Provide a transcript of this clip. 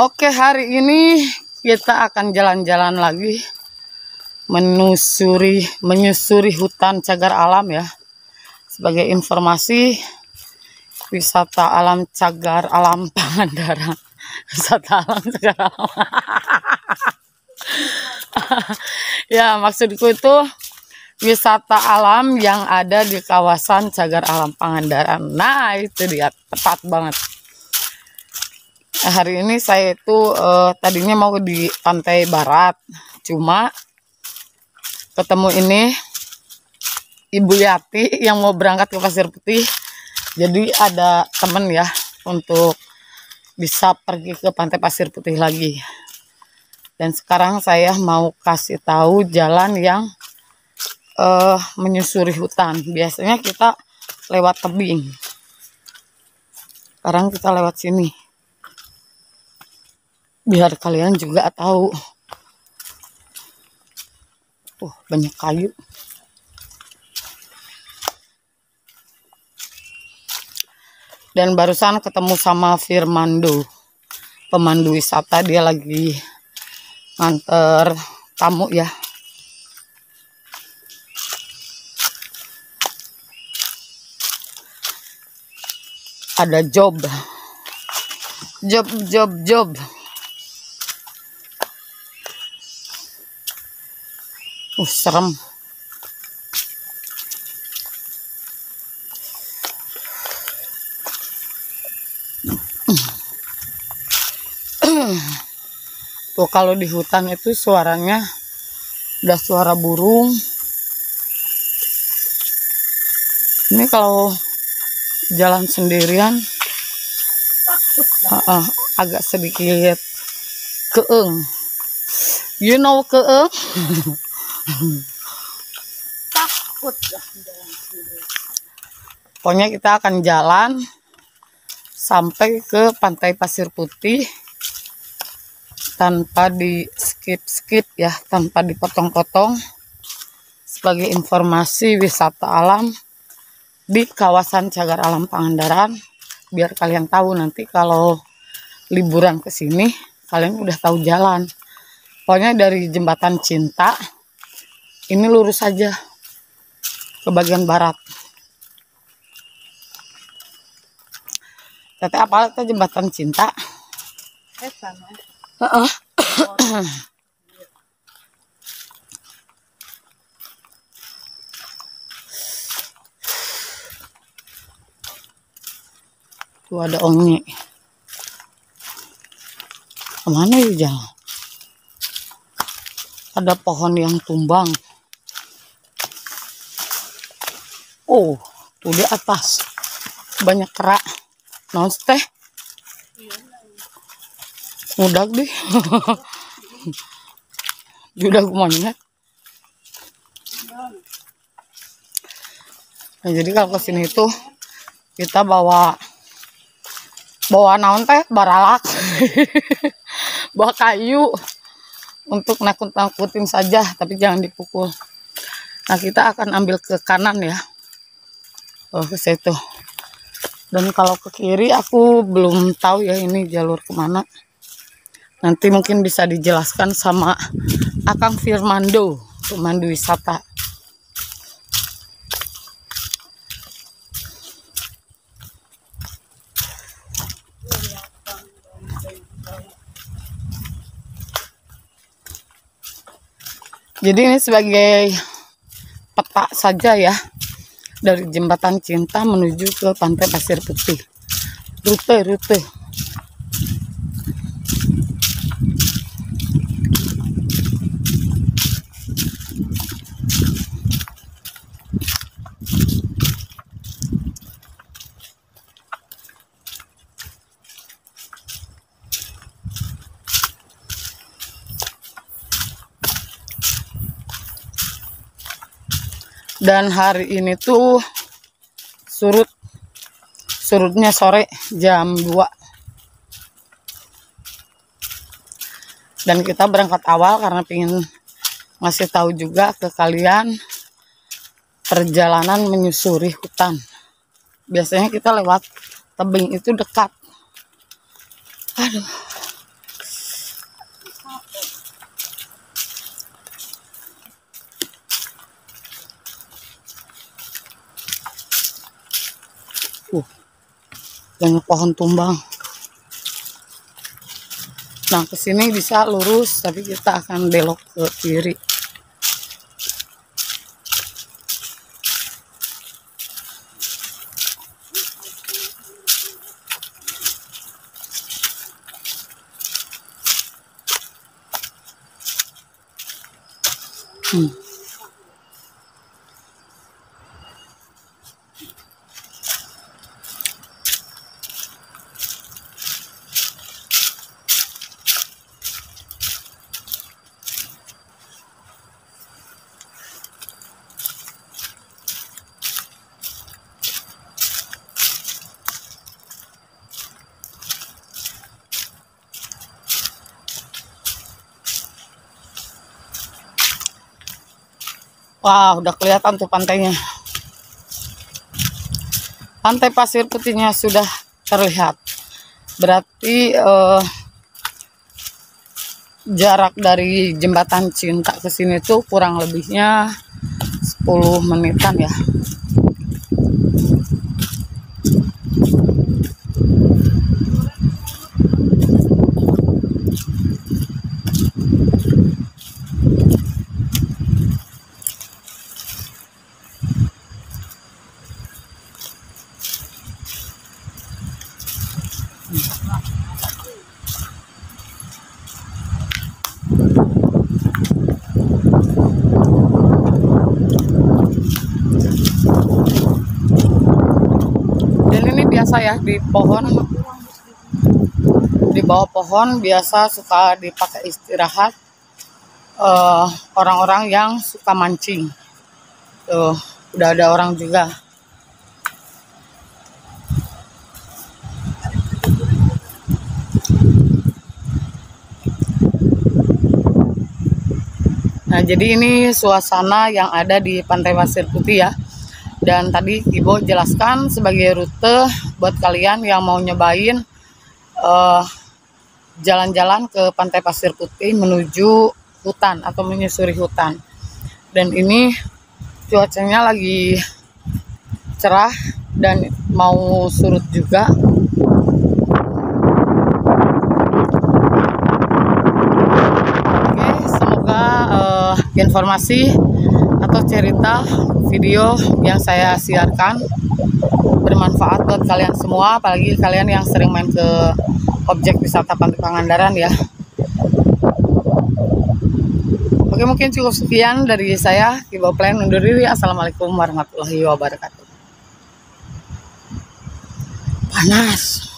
Oke, hari ini kita akan jalan-jalan lagi menyusuri hutan cagar alam ya. Sebagai informasi, wisata alam cagar alam Pangandaran. Wisata alam cagar alam. Ya, maksudku itu wisata alam yang ada di kawasan cagar alam Pangandaran. Nah, itu dia tepat banget. Hari ini saya itu tadinya mau di pantai barat, cuma ketemu ini Ibu Yati yang mau berangkat ke Pasir Putih. Jadi ada temen ya untuk bisa pergi ke Pantai Pasir Putih lagi. Dan sekarang saya mau kasih tahu jalan yang menyusuri hutan. Biasanya kita lewat tebing, sekarang kita lewat sini biar kalian juga tahu. Banyak kayu. Dan barusan ketemu sama Firmando, pemandu wisata. Dia lagi nganter tamu ya. Ada job. Serem. Tuh, kalau di hutan itu suaranya udah suara burung. Ini kalau jalan sendirian agak sedikit keeng, you know, keeng. Takut. Pokoknya kita akan jalan sampai ke Pantai Pasir Putih tanpa di skip ya, tanpa dipotong-potong. Sebagai informasi wisata alam di kawasan cagar alam Pangandaran, biar kalian tahu nanti kalau liburan ke sini kalian udah tahu jalan. Pokoknya dari Jembatan Cinta ini lurus aja ke bagian barat. Tete apa itu Jembatan Cinta? Tuh ada ongi. Kemana ya jalan? Ada pohon yang tumbang. Oh, tuh di atas banyak kera. Naon teh? Udah deh. Udah kumannya. Nah, jadi kalau kesini itu kita bawa naon teh, baralak, bawa kayu untuk nakut-nakutin saja, tapi jangan dipukul. Nah, kita akan ambil ke kanan ya, ke situ. Dan kalau ke kiri aku belum tahu ya ini jalur kemana. Nanti mungkin bisa dijelaskan sama Akang Firmando, pemandu wisata. Jadi ini sebagai peta saja ya, dari Jembatan Cinta menuju ke Pantai Pasir Putih. Rute. Dan hari ini tuh surutnya sore jam 2. Dan kita berangkat awal karena pengen ngasih tahu juga ke kalian perjalanan menyusuri hutan. Biasanya kita lewat tebing itu dekat. Aduh. banyak pohon tumbang. Nah, ke sini bisa lurus, tapi kita akan belok ke kiri. Wah, wow, udah kelihatan tuh pantainya. Pantai Pasir Putihnya sudah terlihat. Berarti jarak dari Jembatan Cinta ke sini tuh kurang lebihnya 10 menitan ya. Ya, di pohon, di bawah pohon biasa suka dipakai istirahat orang-orang yang suka mancing. Tuh, udah ada orang juga. Nah, jadi ini suasana yang ada di Pantai Pasir Putih ya. Dan tadi Ibu jelaskan sebagai rute buat kalian yang mau nyobain jalan-jalan ke Pantai Pasir Putih menuju hutan atau menyusuri hutan. Dan ini cuacanya lagi cerah dan mau surut juga. Oke, semoga informasi atau cerita video yang saya siarkan bermanfaat buat kalian semua, apalagi kalian yang sering main ke objek wisata Pantai Pangandaran ya. Oke, mungkin cukup sekian dari saya. Ibu Plan undur diri. Assalamualaikum warahmatullahi wabarakatuh. Panas.